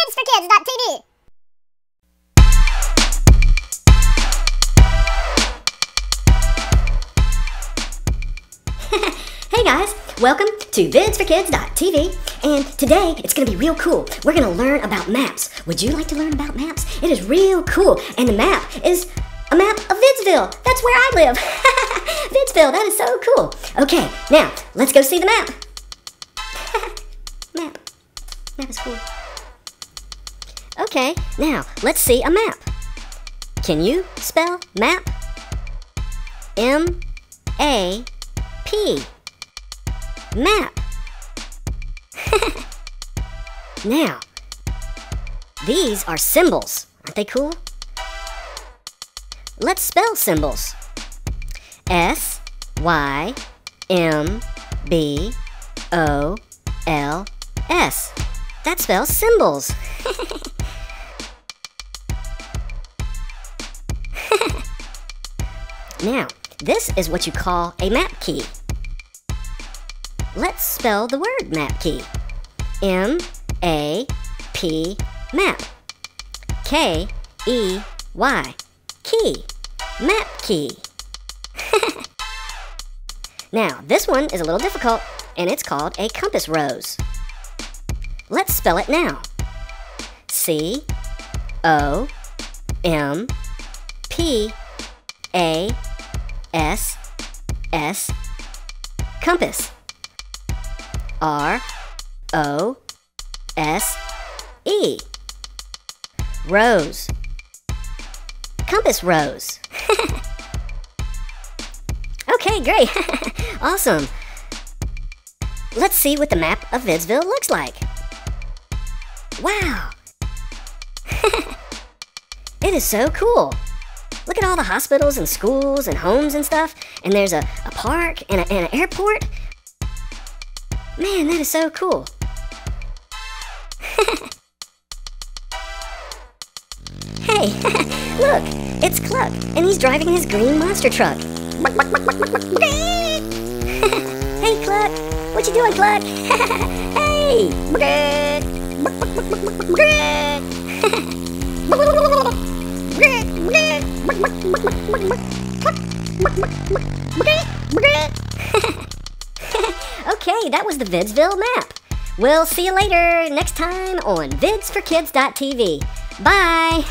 Vids4Kids.TV. Hey guys, welcome to Vids4Kids.TV, and today it's going to be real cool. We're going to learn about maps. Would you like to learn about maps? It is real cool, and the map is a map of Vidsville. That's where I live. Vidsville, that is so cool. Okay, now let's go see the map. Map is cool. Okay, now let's see a map. Can you spell map? M-A-P. Map. Now, these are symbols. Aren't they cool? Let's spell symbols. S-Y-M-B-O-L-S. That spells symbols. Now, this is what you call a map key. Let's spell the word map key. M-A-P, map. K-E-Y, key. Map key. Now, this one is a little difficult, and it's called a compass rose. Let's spell it now. C-O-M-P-A-S-S, compass. R-O-S-E. Rose. Compass rose. Okay, great. Awesome. Let's see what the map of Vidsville looks like. Wow. It is so cool. Look at all the hospitals and schools and homes and stuff. And there's a park and an airport. Man, that is so cool. Hey, look, it's Cluck, and he's driving his green monster truck. Hey, Cluck, what you doing, Cluck? Hey! Okay, that was the Vidsville map. We'll see you later next time on Vids4Kids.TV. Bye!